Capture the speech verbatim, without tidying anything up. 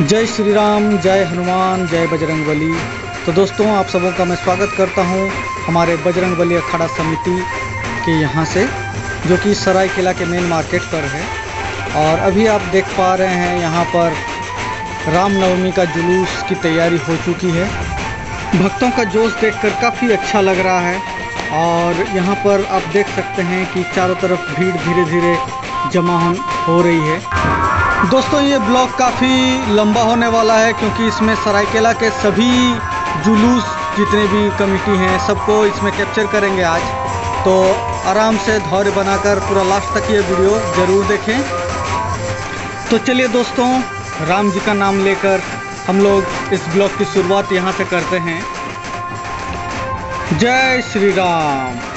जय श्री राम, जय हनुमान, जय बजरंगबली। तो दोस्तों, आप सबों का मैं स्वागत करता हूं हमारे बजरंगबली अखाड़ा समिति के यहां से, जो कि सरायकेला के मेन मार्केट पर है। और अभी आप देख पा रहे हैं यहां पर रामनवमी का जुलूस की तैयारी हो चुकी है। भक्तों का जोश देखकर काफ़ी अच्छा लग रहा है। और यहाँ पर आप देख सकते हैं कि चारों तरफ भीड़ धीरे धीरे जमा हो रही है। दोस्तों, ये ब्लॉग काफ़ी लंबा होने वाला है, क्योंकि इसमें सरायकेला के सभी जुलूस जितने भी कमेटी हैं सबको इसमें कैप्चर करेंगे आज। तो आराम से धैर्य बनाकर पूरा लास्ट तक ये वीडियो ज़रूर देखें। तो चलिए दोस्तों, राम जी का नाम लेकर हम लोग इस ब्लॉग की शुरुआत यहाँ से करते हैं। जय श्री राम।